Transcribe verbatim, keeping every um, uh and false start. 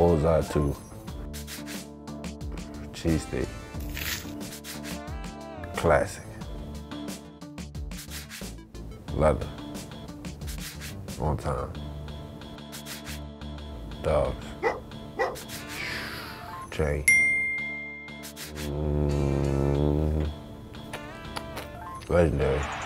Bullseye too. Cheese steak. Classic. Leather. On time. Dogs. Chain. Mm. Legendary.